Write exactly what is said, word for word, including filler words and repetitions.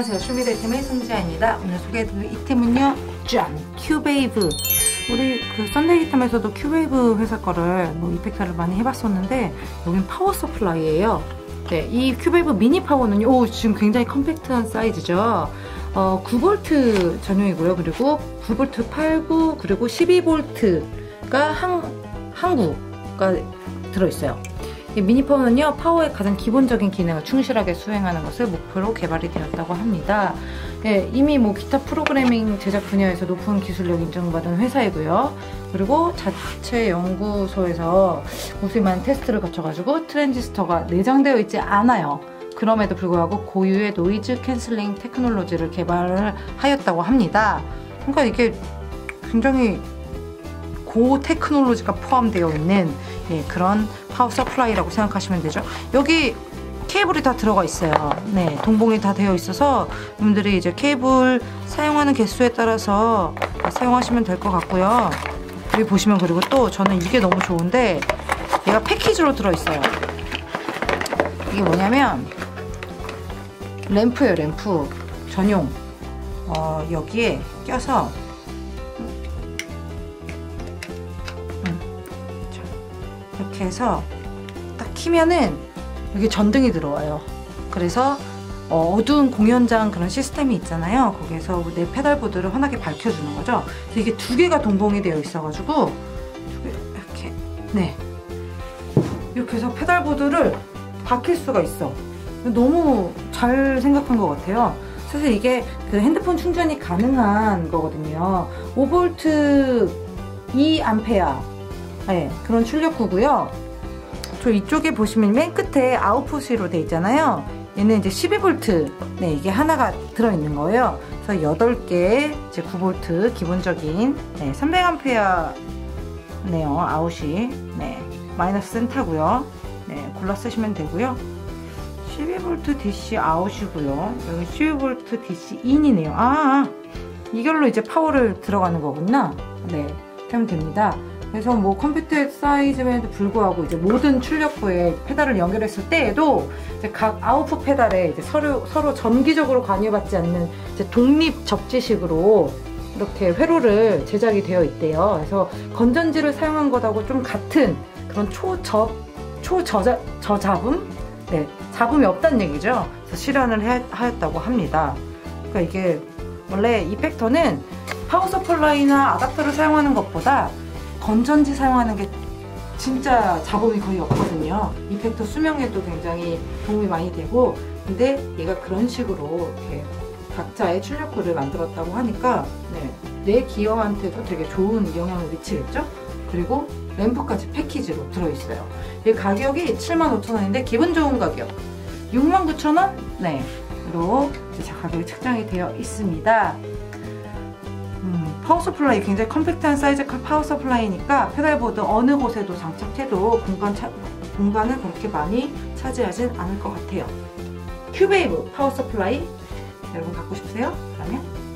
안녕하세요. 쇼미델템의 손지아입니다. 오늘 소개해드릴 이템은요, 짠! 큐베이브. 우리 그 썬데이템에서도 큐베이브 회사 거를 뭐 이펙트를 많이 해봤었는데, 여긴 파워 서플라이예요. 네, 이 큐베이브 미니 파워는요, 오, 지금 굉장히 컴팩트한 사이즈죠. 어, 구 볼트 전용이고요. 그리고 구 볼트 팔 구 그리고 십이 볼트가 한, 한구가 들어있어요. 이 미니파워는요, 파워의 가장 기본적인 기능을 충실하게 수행하는 것을 목표로 개발이 되었다고 합니다. 예, 이미 뭐 기타 프로그래밍 제작 분야에서 높은 기술력 인정받은 회사이고요. 그리고 자체 연구소에서 고수의 많은 테스트를 거쳐가지고 트랜지스터가 내장되어 있지 않아요. 그럼에도 불구하고 고유의 노이즈 캔슬링 테크놀로지를 개발을 하였다고 합니다. 그러니까 이게 굉장히 고 테크놀로지가 포함되어 있는, 예, 그런 파워 서플라이라고 생각하시면 되죠. 여기 케이블이 다 들어가 있어요. 네, 동봉이 다 되어 있어서 여러분들이 이제 케이블 사용하는 개수에 따라서 사용하시면 될 것 같고요. 여기 보시면, 그리고 또 저는 이게 너무 좋은데 얘가 패키지로 들어있어요. 이게 뭐냐면 램프예요. 램프 전용. 어, 여기에 껴서 이렇게 해서 딱 키면은 여기 전등이 들어와요. 그래서 어, 어두운 공연장 그런 시스템이 있잖아요. 거기에서 내 페달보드를 환하게 밝혀주는 거죠. 그래서 이게 두 개가 동봉이 되어 있어가지고 이렇게, 네, 이렇게 해서 페달보드를 박힐 수가 있어. 너무 잘 생각한 것 같아요. 사실 이게 그 핸드폰 충전이 가능한 거거든요. 오 볼트 이 암페어, 네, 그런 출력구고요. 저 이쪽에 보시면 맨 끝에 아웃풋으로 돼 있잖아요. 얘는 이제 십이 볼트, 네, 이게 하나가 들어있는 거예요. 그래서 여덟 개, 이제 구 볼트 기본적인, 네, 삼백 암페어네요. 아웃이, 네, 마이너스 센터고요. 네, 골라 쓰시면 되고요. 십이 볼트 디씨 아웃이고요. 여기 십이 볼트 디씨 인이네요. 아, 아, 이걸로 이제 파워를 들어가는 거구나. 네, 하면 됩니다. 그래서 뭐 컴퓨터의 사이즈에도 불구하고 이제 모든 출력구에 페달을 연결했을 때에도 이제 각 아웃풋 페달에 이제 서로, 서로 정기적으로 관여받지 않는 이제 독립 접지식으로 이렇게 회로를 제작이 되어 있대요. 그래서 건전지를 사용한 것하고 좀 같은 그런 초저, 초저자, 저잡음? 네, 잡음이 없다는 얘기죠. 그래서 실현을 해, 하였다고 합니다. 그러니까 이게 원래 이펙터는 파워 서플라이나 아답터를 사용하는 것보다 건전지 사용하는 게 진짜 잡음이 거의 없거든요. 이펙터 수명에도 굉장히 도움이 많이 되고, 근데 얘가 그런 식으로 이렇게 각자의 출력구를 만들었다고 하니까, 네, 내 기어한테도 되게 좋은 영향을 미치겠죠? 그리고 램프까지 패키지로 들어있어요. 얘 가격이 칠만 오천 원인데 기분 좋은 가격 육만 구천 원? 네, 으로 이제 가격이 책정이 되어 있습니다. 음, 파워 서플라이 굉장히 컴팩트한 사이즈 파워 서플라이니까 페달보드 어느 곳에도 장착해도 공간 차, 공간을 그렇게 많이 차지하진 않을 것 같아요. 큐베이브 파워 서플라이 여러분 갖고 싶으세요? 그러면